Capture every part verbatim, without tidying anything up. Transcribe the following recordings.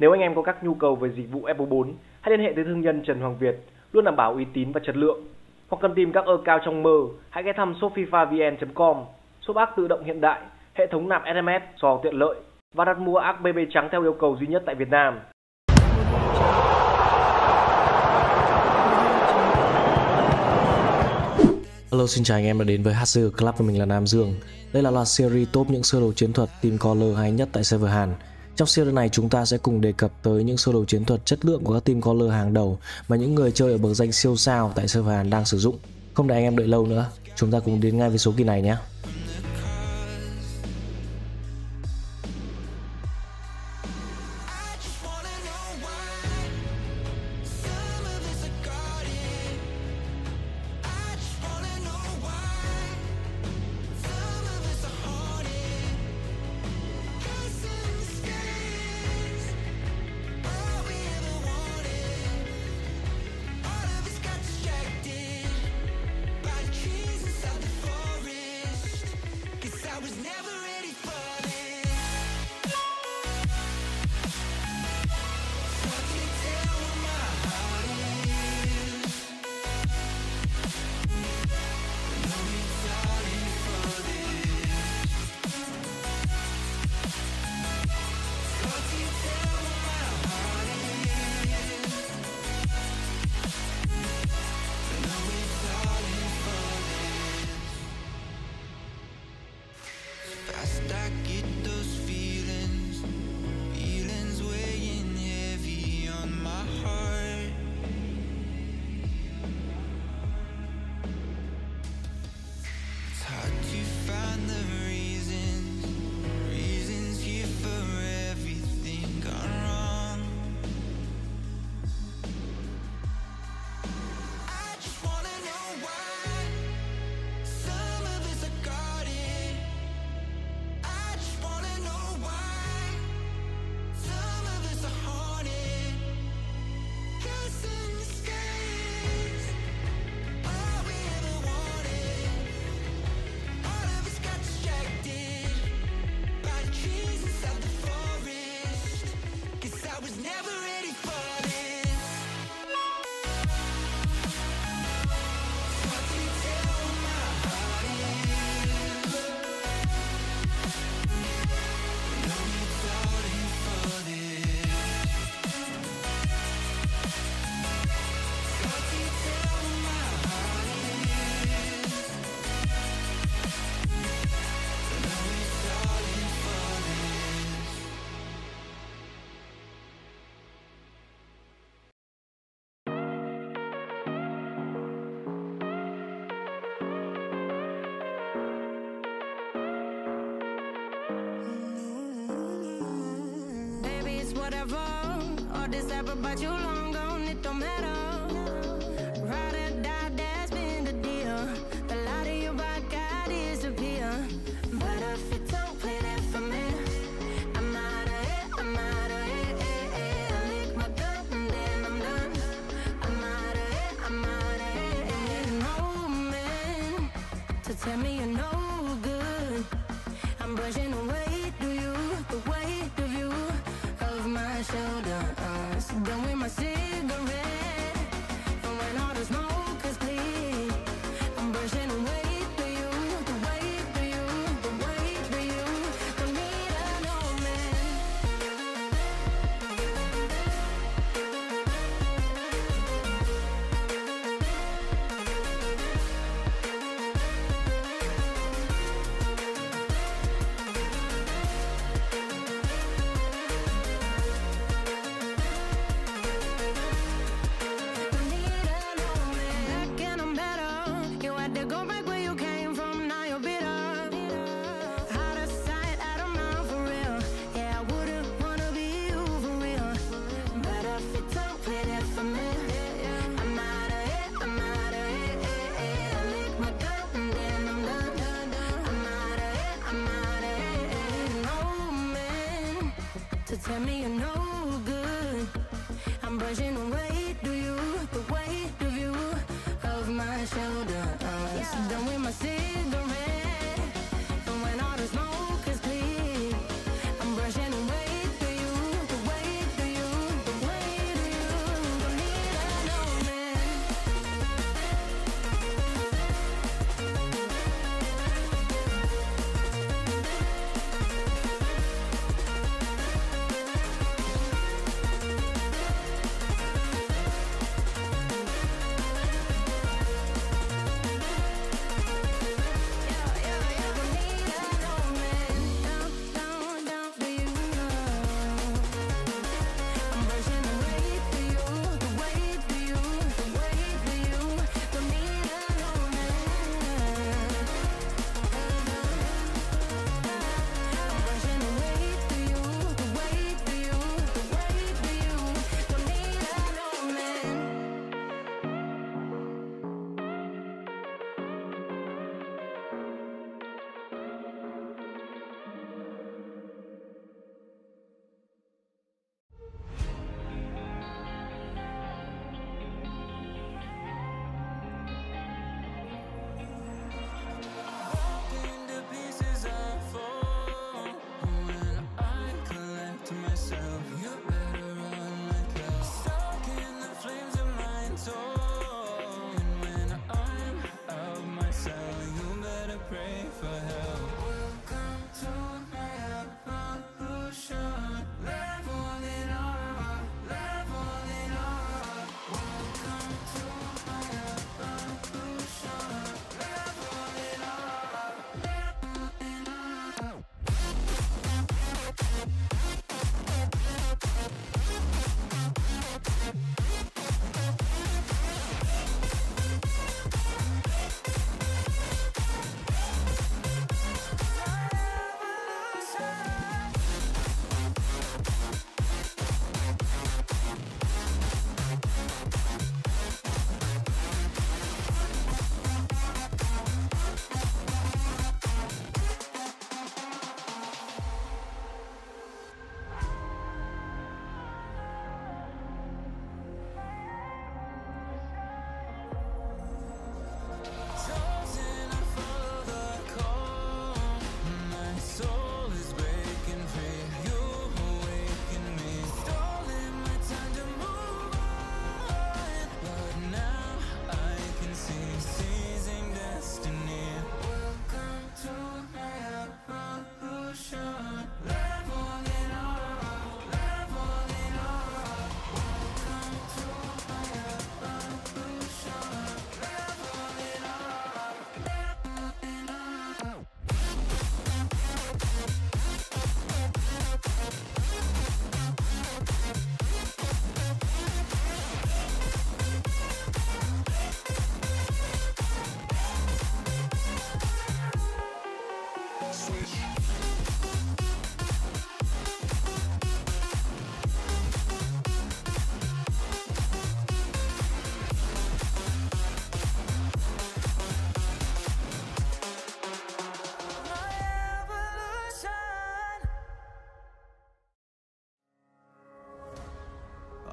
Nếu anh em có các nhu cầu về dịch vụ ép bốn, hãy liên hệ tới thương nhân Trần Hoàng Việt, luôn đảm bảo uy tín và chất lượng. Hoặc cần tìm các account trong mơ, hãy ghé thăm shop fifa v n chấm com, shop app tự động hiện đại, hệ thống nạp ét em ét, sò tiện lợi và đặt mua app bê bê trắng theo yêu cầu duy nhất tại Việt Nam. Hello, xin chào anh em đã đến với hát xê giê Club và mình là Nam Dương. Đây là loạt series top những sơ đồ chiến thuật Team Caller hay nhất tại server Hàn. Trong series này chúng ta sẽ cùng đề cập tới những sơ đồ chiến thuật chất lượng của các Team Caller hàng đầu mà những người chơi ở bậc danh siêu sao tại server Hàn đang sử dụng. Không để anh em đợi lâu nữa, chúng ta cùng đến ngay với số kỳ này nhé. All this ever but you long gone, it don't matter. Ride or die, that's been the deal. The light of your back, I disappear. But if you don't play that for me, I'm out of it, I'm out of it. I lick my gun and then I'm done. I'm out of it, I'm out of it. No man to tell me you're no good. I'm brushing away, do you, the weight of you. My shoulder, uh, sit down with my cigarette, and when all the smoke is clear, I'm brushing away for you, the weight for you, the weight for you. Don't need a no man. Tell me you're no good. I'm brushing away, do you, the weight of you, of my shoulder. Uh, yeah. So done with my cigarette, and when all the smoke is clear, I'm brushing away, do you, the weight of you.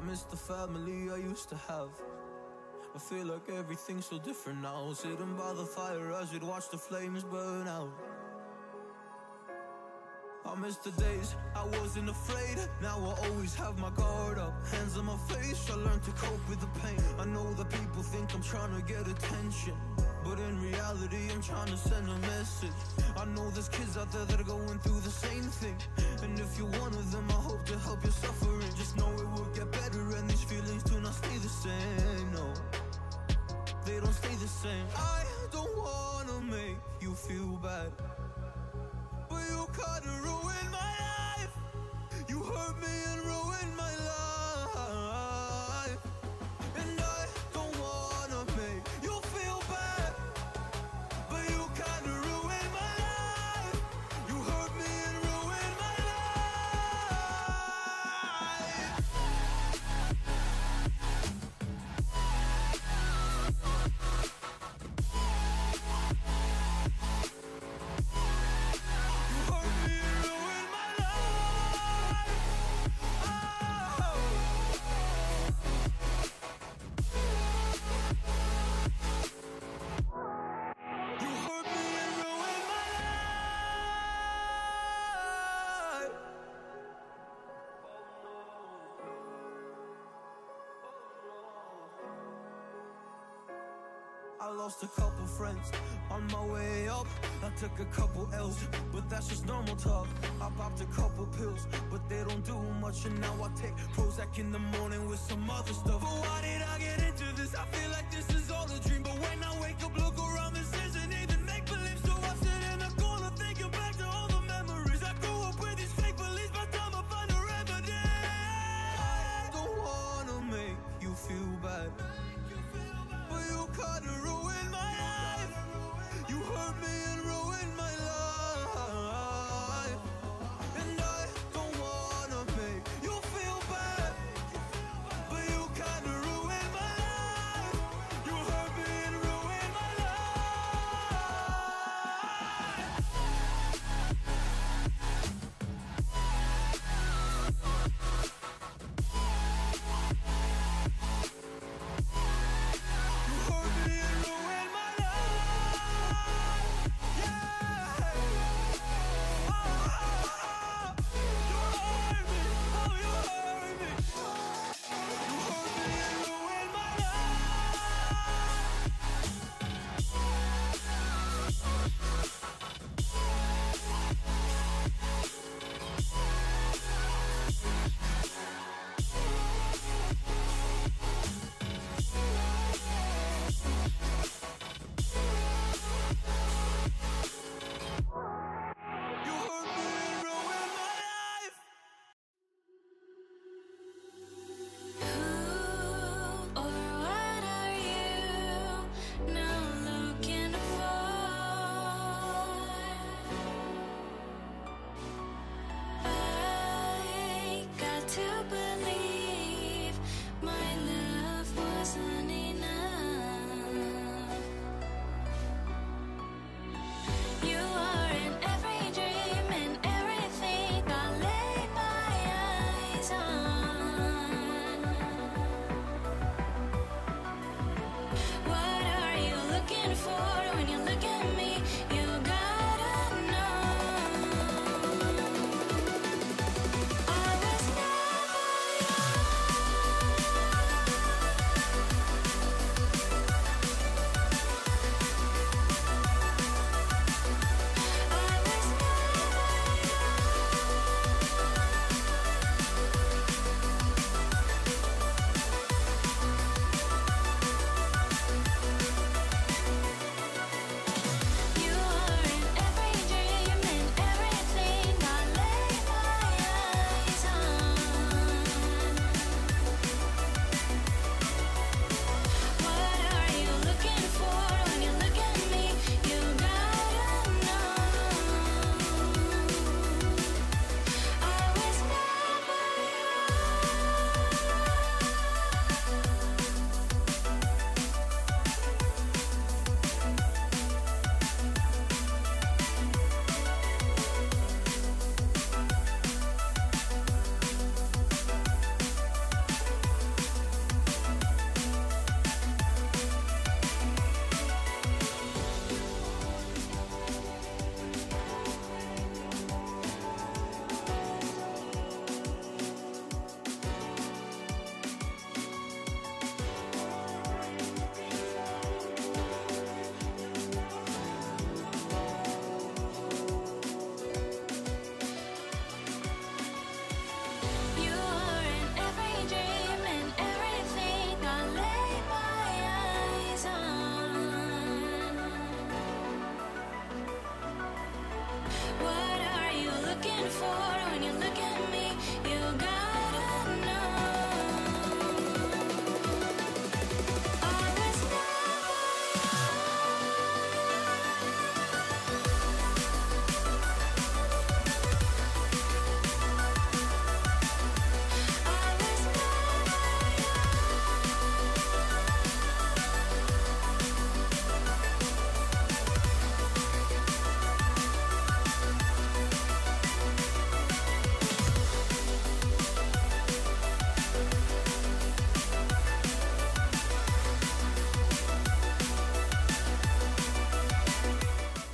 I miss the family I used to have. I feel like everything's so different now. Sitting by the fire as we'd watch the flames burn out. I miss the days I wasn't afraid. Now I always have my guard up, hands on my face. I learned to cope with the pain. I know that people think I'm trying to get attention, but in reality I'm trying to send a message. I know there's kids out there that are going through the same thing, and if you're one of them, I hope to help your suffering. Just know it will get better, and these feelings do not stay the same. No, they don't stay the same. I don't wanna make you feel bad, but you kinda ruined my life. You hurt me and ruined my life, and I don't wanna make you feel bad, but you kinda ruined my life. You hurt me and ruined my life. I lost a couple friends on my way up. I took a couple L's, but that's just normal talk. I popped a couple pills, but they don't do much. And now I take Prozac in the morning with some other stuff. But why did I get into this? I feel like this is all a dream. But when I wake up, look around, this isn't even make-believe. So I sit in the corner thinking back to all the memories. I grew up with these fake beliefs, by the time I find a remedy. I don't wanna make you feel bad, but you kinda ruined my life. You hurt me and ruined my life, and I don't wanna make you feel bad, but you kinda ruined my life. You hurt me and ruined my life.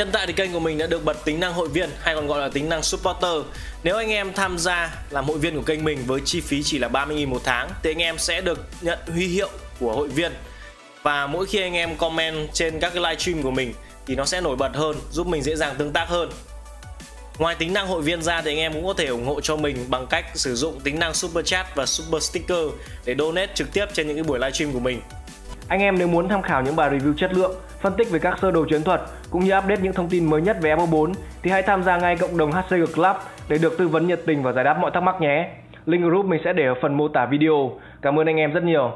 Hiện tại thì kênh của mình đã được bật tính năng hội viên hay còn gọi là tính năng supporter. Nếu anh em tham gia làm hội viên của kênh mình với chi phí chỉ là ba mươi nghìn một tháng thì anh em sẽ được nhận huy hiệu của hội viên. Và mỗi khi anh em comment trên các cái livestream của mình thì nó sẽ nổi bật hơn, giúp mình dễ dàng tương tác hơn. Ngoài tính năng hội viên ra thì anh em cũng có thể ủng hộ cho mình bằng cách sử dụng tính năng Super Chat và Super Sticker để donate trực tiếp trên những cái buổi livestream của mình. Anh em nếu muốn tham khảo những bài review chất lượng, phân tích về các sơ đồ chiến thuật cũng như update những thông tin mới nhất về F bốn thì hãy tham gia ngay cộng đồng hát xê giê Club để được tư vấn nhiệt tình và giải đáp mọi thắc mắc nhé. Link group mình sẽ để ở phần mô tả video. Cảm ơn anh em rất nhiều.